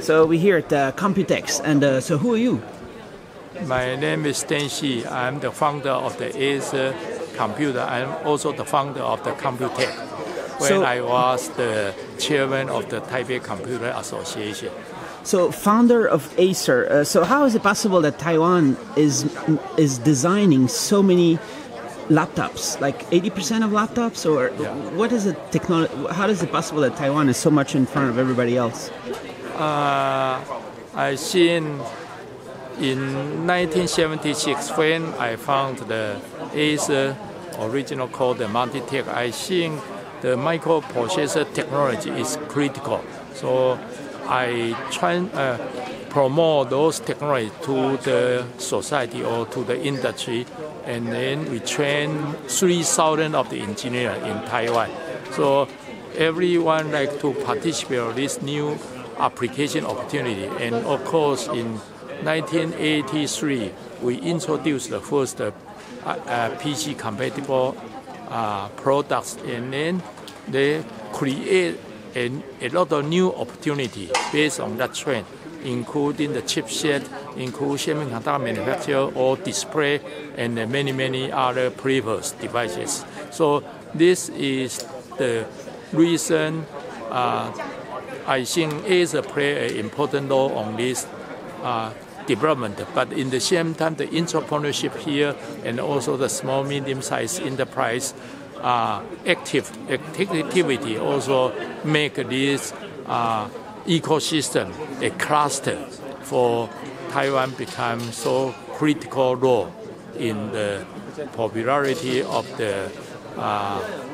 So we're here at Computex, and so who are you? My name is Stan Shih. I'm the founder of the Acer computer. I'm also the founder of the Computex, when I was the chairman of the Taipei Computer Association. So, founder of Acer. So, how is it possible that Taiwan is designing so many laptops, like 80% of laptops, or what is the technology? How is it possible that Taiwan is so much in front of everybody else? I seen. In 1976, when I found the Acer original called the MultiTech, I think the microprocessor technology is critical. So I try promote those technologies to the society or to the industry, and then we train 3,000 of the engineers in Taiwan. So everyone like to participate in this new application opportunity, and of course in 1983, we introduced the first PC-compatible products, and then they create a lot of new opportunities based on that trend, including the chipset, including semiconductor manufacturer or display, and many, many other previous devices. So this is the reason I think Acer plays an important role on this development, but in the same time the entrepreneurship here and also the small medium-sized enterprise activity also make this ecosystem a cluster for Taiwan become so critical role in the popularity of the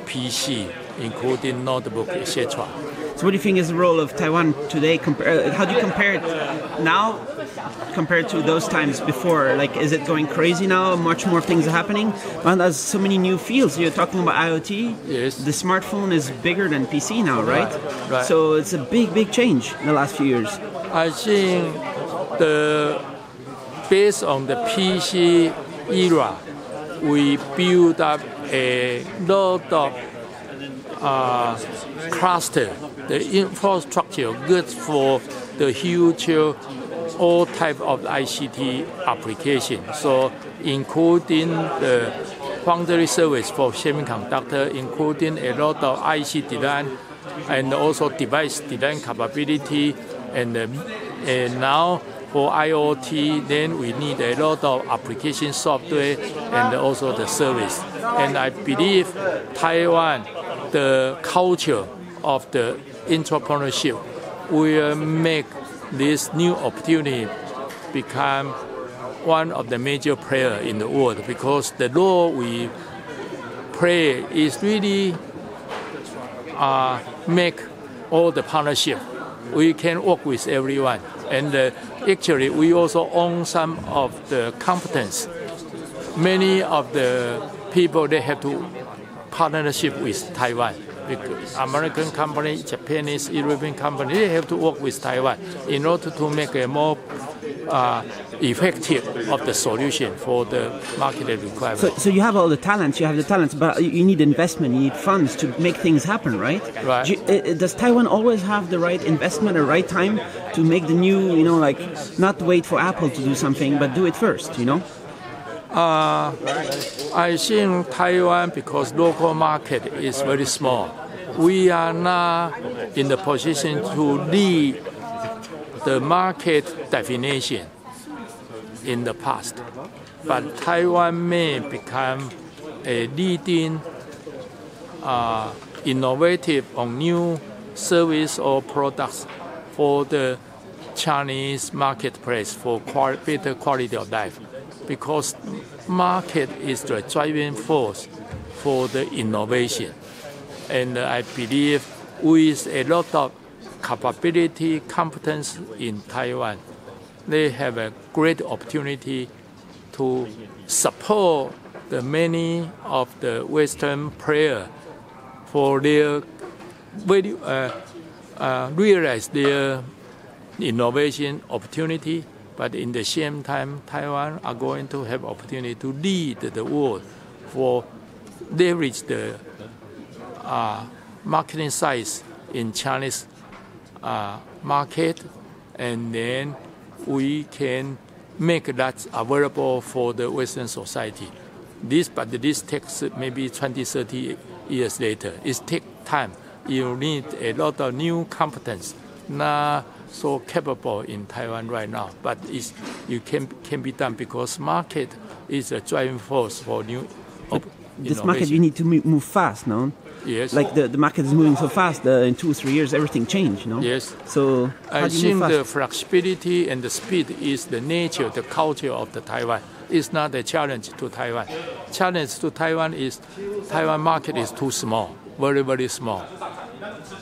PC, including notebook, etc. So what do you think is the role of Taiwan today? How do you compare it now compared to those times before? Like, is it going crazy now? Much more things are happening? Well, there's so many new fields. You're talking about IoT. Yes. The smartphone is bigger than PC now, right? Right. So it's a big, big change in the last few years. I think based on the PC era, we build up a lot of cluster, the infrastructure good for the future, all type of ICT application. So including the foundry service for semiconductor, including a lot of IC design and also device design capability, and now for IoT, then we need a lot of application software and also the service. And I believe Taiwan, the culture of the entrepreneurship will make this new opportunity become one of the major players in the world, because the role we play is really make all the partnership. We can work with everyone, and actually we also own some of the competence. Many of the people, they have to partnership with Taiwan. American company, Japanese, European company, they have to work with Taiwan in order to make a more effective of the solution for the market requirement. So you have all the talents, but you need investment, you need funds to make things happen, right? Right. Does Taiwan always have the right investment or right time to make the new, like, not wait for Apple to do something, but do it first, I think Taiwan, because local market is very small, we are not in the position to lead the market definition in the past. But Taiwan may become a leading innovative on new service or products for the Chinese marketplace for better quality of life. Because market is the driving force for the innovation. And I believe with a lot of capability, competence in Taiwan, they have a great opportunity to support the many of the Western players for their realize their innovation opportunity. But in the same time, Taiwan are going to have opportunity to lead the world for leverage the marketing size in Chinese market and then we can make that available for the Western society. But this takes maybe 20, 30 years later. It takes time. You need a lot of new competence, not so capable in Taiwan right now. But it can be done because market is a driving force for new innovation. Market, you need to move fast, no? Yes. Like the market is moving so fast, in 2 or 3 years everything changes, no? Yes. So I think the flexibility and the speed is the nature, the culture of the Taiwan. It's not a challenge to Taiwan. Challenge to Taiwan is Taiwan market is too small, very, very small.